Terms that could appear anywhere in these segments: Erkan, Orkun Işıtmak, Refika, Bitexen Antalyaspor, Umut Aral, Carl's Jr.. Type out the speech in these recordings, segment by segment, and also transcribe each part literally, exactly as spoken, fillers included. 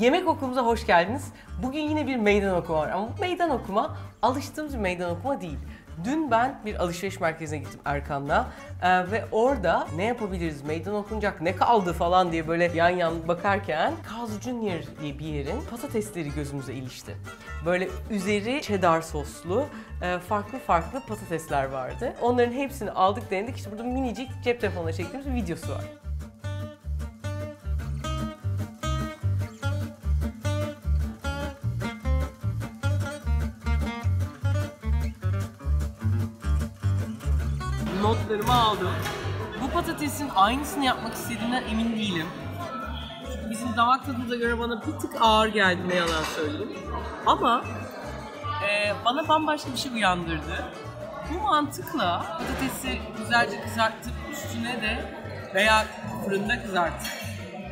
Yemek okumumuza hoş geldiniz. Bugün yine bir meydan okuma var ama bu meydan okuma alıştığımız bir meydan okuma değil. Dün ben bir alışveriş merkezine gittim Erkan'la ee, ve orada ne yapabiliriz, meydan okunacak ne kaldı falan diye böyle yan yan bakarken Carl's Junior diye bir yerin patatesleri gözümüze ilişti. Böyle üzeri cheddar soslu e, farklı farklı patatesler vardı. Onların hepsini aldık, denedik. İşte burada minicik cep telefonuna çektiğimiz bir videosu var. Notlarımı aldım. Bu patatesin aynısını yapmak istediğimden emin değilim. Çünkü bizim damak tadımıza göre bana bir tık ağır geldi, ne yalan söyleyeyim. Ama e, bana bambaşka bir şey uyandırdı. Bu mantıkla patatesi güzelce kızartıp üstüne de veya fırında kızartıp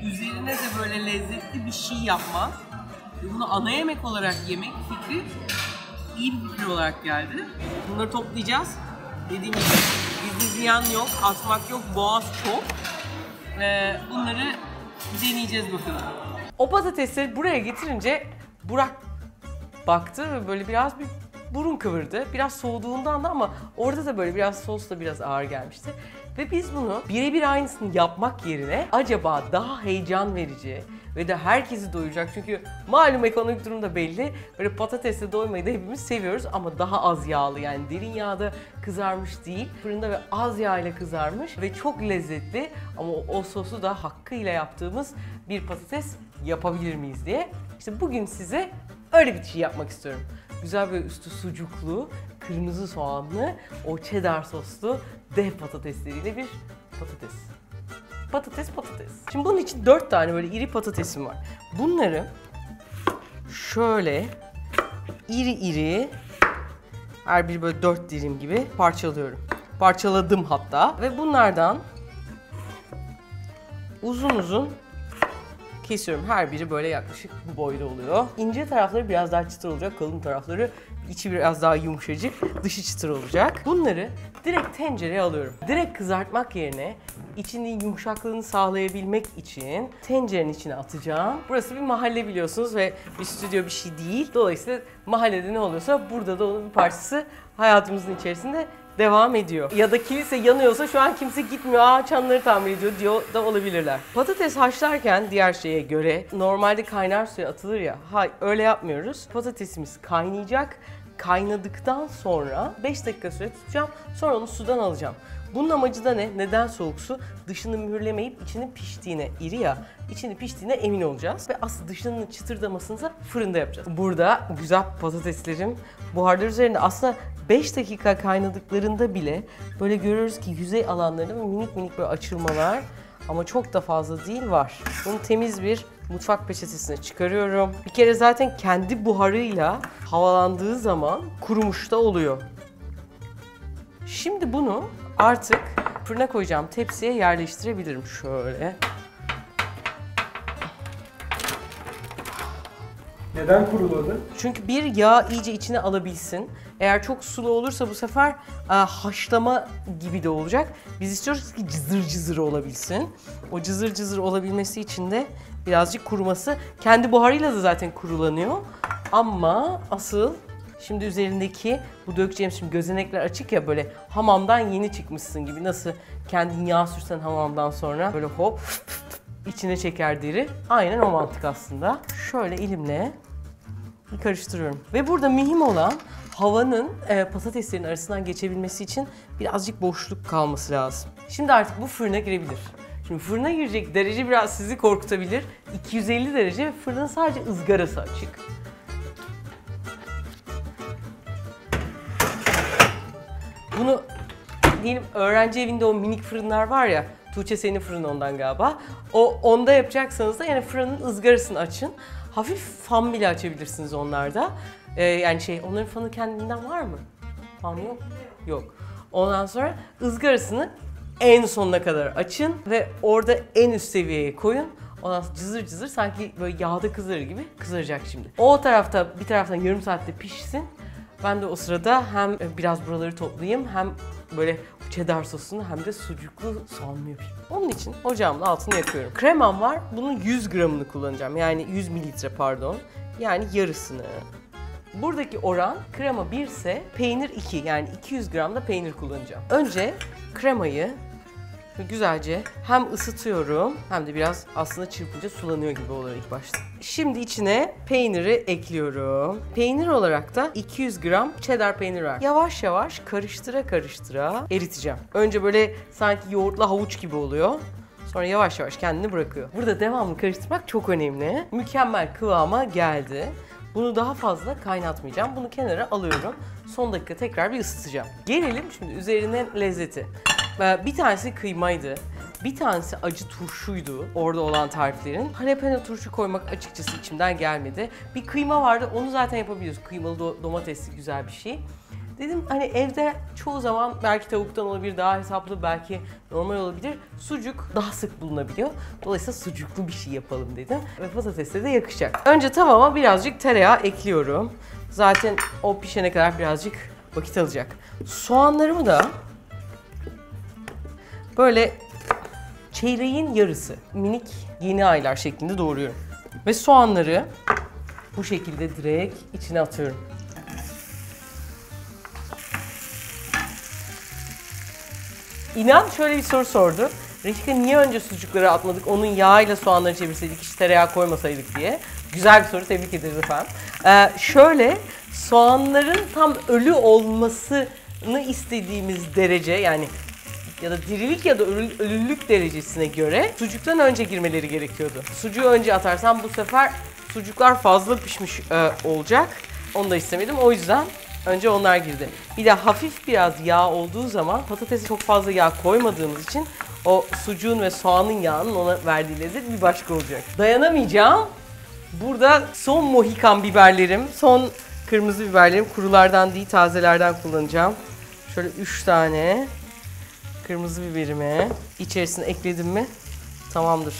üzerine de böyle lezzetli bir şey yapmak ve bunu ana yemek olarak yemek fikri iyi bir fikir olarak geldi. Bunları toplayacağız. Dediğim gibi bizde ziyan yok, atmak yok, boğaz çok. Ee, bunları deneyeceğiz bakalım. O patatesleri buraya getirince Burak baktı ve böyle biraz bir burun kıvırdı. Biraz soğuduğundan da ama orada da böyle biraz sos da biraz ağır gelmişti. Ve biz bunu birebir aynısını yapmak yerine acaba daha heyecan verici ve de herkesi doyuracak, çünkü malum ekonomik durum da belli. Böyle patatesle doymayı da hepimiz seviyoruz ama daha az yağlı, yani derin yağda kızarmış değil. Fırında ve az yağ ile kızarmış ve çok lezzetli ama o, o sosu da hakkıyla yaptığımız bir patates yapabilir miyiz diye. İşte bugün size öyle bir şey yapmak istiyorum. Güzel böyle üstü sucuklu, kırmızı soğanlı, o cheddar soslu dev patatesleriyle bir patates. Patates patates. Şimdi bunun için dört tane böyle iri patatesim var. Bunları şöyle iri iri, her biri böyle dört dilim gibi parçalıyorum. Parçaladım hatta ve bunlardan uzun uzun kesiyorum. Her biri böyle yaklaşık bu boyda oluyor. İnce tarafları biraz daha çıtır olacak, kalın tarafları içi biraz daha yumuşacık, dışı çıtır olacak. Bunları direkt tencereye alıyorum. Direkt kızartmak yerine içinin yumuşaklığını sağlayabilmek için tencerenin içine atacağım. Burası bir mahalle biliyorsunuz ve bir stüdyo bir şey değil. Dolayısıyla mahallede ne oluyorsa burada da onun bir parçası hayatımızın içerisinde devam ediyor. Ya da kilise yanıyorsa şu an kimse gitmiyor, aa çanları tamir ediyor diyor da olabilirler. Patates haşlarken diğer şeye göre normalde kaynar suya atılır ya, hay öyle yapmıyoruz. Patatesimiz kaynayacak. Kaynadıktan sonra beş dakika süre tutacağım. Sonra onu sudan alacağım. Bunun amacı da ne? Neden soğuk su? Dışını mühürlemeyip içinin piştiğine, iri ya, içini piştiğine emin olacağız. Ve asıl dışının çıtırdamasını da fırında yapacağız. Burada güzel patateslerim buharlar üzerinde. Aslında beş dakika kaynadıklarında bile böyle görüyoruz ki yüzey alanlarında minik minik böyle açılmalar, ama çok da fazla değil, var. Bunu temiz bir mutfak peçetesine çıkarıyorum. Bir kere zaten kendi buharıyla havalandığı zaman kurumuş da oluyor. Şimdi bunu artık fırına koyacağım tepsiye yerleştirebilirim şöyle. Neden kuruladı? Çünkü bir, yağ iyice içine alabilsin. Eğer çok sulu olursa bu sefer haşlama gibi de olacak. Biz istiyoruz ki cızır cızır olabilsin. O cızır cızır olabilmesi için de birazcık kuruması. Kendi buharıyla da zaten kurulanıyor. Ama asıl şimdi üzerindeki bu dökeceğim, şimdi gözenekler açık ya, böyle hamamdan yeni çıkmışsın gibi. Nasıl kendin yağ sürsen hamamdan sonra böyle hop içine çeker deri. Aynen o mantık aslında. Şöyle elimle karıştırıyorum. Ve burada mühim olan havanın e, patateslerin arasından geçebilmesi için birazcık boşluk kalması lazım. Şimdi artık bu fırına girebilir. Şimdi fırına girecek derece biraz sizi korkutabilir. iki yüz elli derece, fırının sadece ızgarası açık. Bunu diyelim öğrenci evinde o minik fırınlar var ya, Tuğçe senin fırın ondan galiba. O onda yapacaksanız da yani fırının ızgarasını açın. Hafif fan bile açabilirsiniz onlarda. Ee, yani şey, onların fanı kendinden var mı? Fan yok. Yok. Ondan sonra ızgarasını en sonuna kadar açın ve orada en üst seviyeye koyun. Ondan sonra cızır cızır, sanki böyle yağda kızarır gibi kızaracak şimdi. O tarafta bir taraftan yarım saatte pişsin. Ben de o sırada hem biraz buraları toplayayım hem böyle cheddar sosunu hem de sucuklu soğanlı yapayım. Onun için ocağımın altını yakıyorum. Kremam var. Bunun yüz gramını kullanacağım. Yani yüz mililitre pardon. Yani yarısını. Buradaki oran krema bir ise peynir iki. Yani iki yüz gram da peynir kullanacağım. Önce kremayı güzelce hem ısıtıyorum hem de biraz aslında çırpınca sulanıyor gibi oluyor ilk başta. Şimdi içine peyniri ekliyorum. Peynir olarak da iki yüz gram cheddar peynir var. Yavaş yavaş karıştıra karıştıra eriteceğim. Önce böyle sanki yoğurtla havuç gibi oluyor. Sonra yavaş yavaş kendini bırakıyor. Burada devamlı karıştırmak çok önemli. Mükemmel kıvama geldi. Bunu daha fazla kaynatmayacağım. Bunu kenara alıyorum. Son dakika tekrar bir ısıtacağım. Gelelim şimdi üzerine lezzeti. Bir tanesi kıymaydı, bir tanesi acı turşuydu orada olan tariflerin. Jalapeno turşu koymak açıkçası içimden gelmedi. Bir kıyma vardı, onu zaten yapabiliyoruz. Kıymalı do domatesli güzel bir şey. Dedim hani evde çoğu zaman belki tavuktan olabilir, daha hesaplı, belki normal olabilir. Sucuk daha sık bulunabiliyor. Dolayısıyla sucuklu bir şey yapalım dedim. Ve patatesle de yakışacak. Önce tavama birazcık tereyağı ekliyorum. Zaten o pişene kadar birazcık vakit alacak. Soğanlarımı da böyle çeyreğin yarısı minik yeni aylar şeklinde doğruyorum. Ve soğanları bu şekilde direkt içine atıyorum. İnan şöyle bir soru sordu. Refika niye önce sucukları atmadık, onun yağıyla soğanları çevirseydik, hiç tereyağı koymasaydık diye. Güzel bir soru, tebrik ederiz efendim. Ee, şöyle, soğanların tam ölü olmasını istediğimiz derece, yani ya da dirilik ya da ölülük derecesine göre sucuktan önce girmeleri gerekiyordu. Sucuğu önce atarsam bu sefer sucuklar fazla pişmiş e, olacak. Onu da istemedim. O yüzden önce onlar girdi. Bir de hafif biraz yağ olduğu zaman patatesi çok fazla yağ koymadığımız için o sucuğun ve soğanın yağının ona verdiği lezzet bir başka olacak. Dayanamayacağım. Burada son mohikan biberlerim, son kırmızı biberlerim, kurulardan değil tazelerden kullanacağım. Şöyle üç tane. Kırmızı biberimi içerisine ekledim mi tamamdır.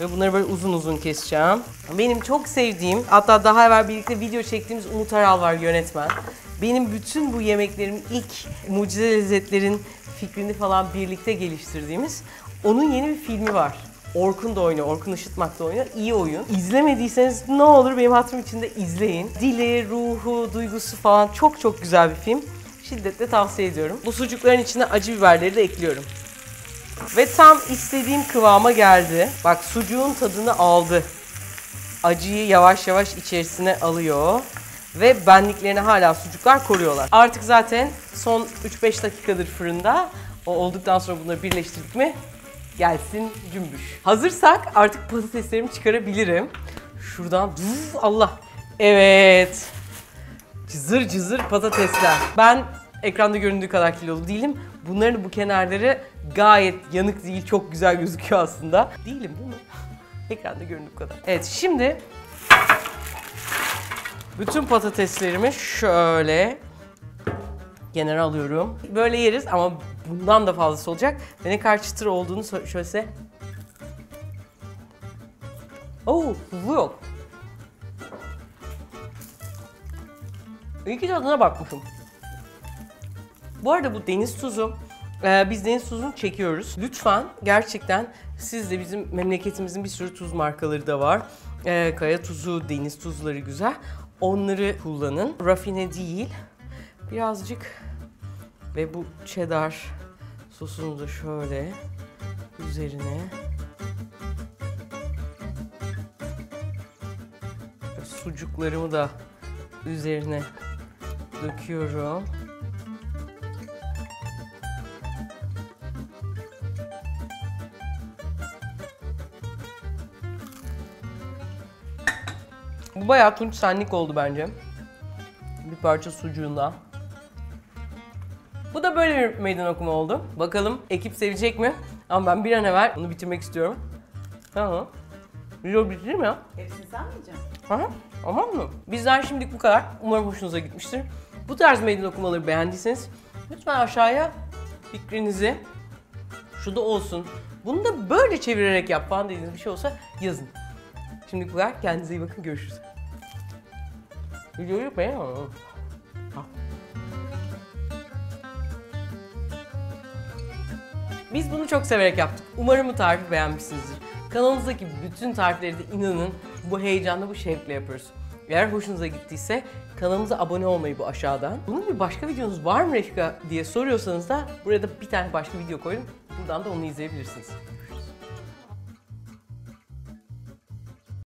Ve bunları böyle uzun uzun keseceğim. Benim çok sevdiğim, hatta daha evvel birlikte video çektiğimiz Umut Aral var, yönetmen. Benim bütün bu yemeklerimin ilk mucize lezzetlerin fikrini falan birlikte geliştirdiğimiz onun yeni bir filmi var. Orkun da oynuyor, Orkun Işıtmak da oynuyor. İyi oyun. İzlemediyseniz ne olur benim hatırım için de izleyin. Dili, ruhu, duygusu falan çok çok güzel bir film. Şiddetle tavsiye ediyorum. Bu sucukların içine acı biberleri de ekliyorum. Ve tam istediğim kıvama geldi. Bak, sucuğun tadını aldı. Acıyı yavaş yavaş içerisine alıyor. Ve benliklerini hala sucuklar koruyorlar. Artık zaten son üç beş dakikadır fırında. O olduktan sonra bunları birleştirdik mi gelsin cümbüş. Hazırsak artık patateslerimi çıkarabilirim. Şuradan Allah. Evet. Cızır cızır patatesler. Ben ekranda göründüğü kadar kilolu değilim. Bunların bu kenarları gayet yanık değil, çok güzel gözüküyor aslında. Değilim değil mi? Ekranda göründüğü kadar. Evet, şimdi bütün patateslerimi şöyle kenara alıyorum. Böyle yeriz ama bundan da fazlası olacak. Ve ne kadar çıtır olduğunu şöyle size... Oh, bu yok. İyi ki tadına bakmışım. Bu arada bu deniz tuzu, ee, biz deniz tuzunu çekiyoruz. Lütfen gerçekten siz de, bizim memleketimizin bir sürü tuz markaları da var. Ee, kaya tuzu, deniz tuzları güzel. Onları kullanın. Rafine değil. Birazcık ve bu cheddar sosunu da şöyle üzerine. Ve sucuklarımı da üzerine döküyorum. Bu bayağı tunç senlik oldu bence. Bir parça sucuğundan. Bu da böyle bir meydan okuma oldu. Bakalım ekip sevecek mi? Ama ben bir an evvel bunu bitirmek istiyorum. Aha. Video bitirir mi ya? Hepsini sen mi yiyeceksin? Aha. Aman mı? Bizden şimdilik bu kadar. Umarım hoşunuza gitmiştir. Bu tarz meydan okumaları beğendiyseniz lütfen aşağıya fikrinizi, şu da olsun, bunu da böyle çevirerek yap falan dediğiniz bir şey olsa yazın. Şimdilik bu kadar. Kendinize iyi bakın. Görüşürüz. Videoyu beğenin. Biz bunu çok severek yaptık. Umarım bu tarifi beğenmişsinizdir. Kanalımızdaki bütün tarifleri de inanın bu heyecanla, bu şevkle yapıyoruz. Eğer hoşunuza gittiyse kanalımıza abone olmayı bu aşağıdan. Bunun bir başka videonuz var mı Refika diye soruyorsanız da buraya da bir tane başka video koydum. Buradan da onu izleyebilirsiniz.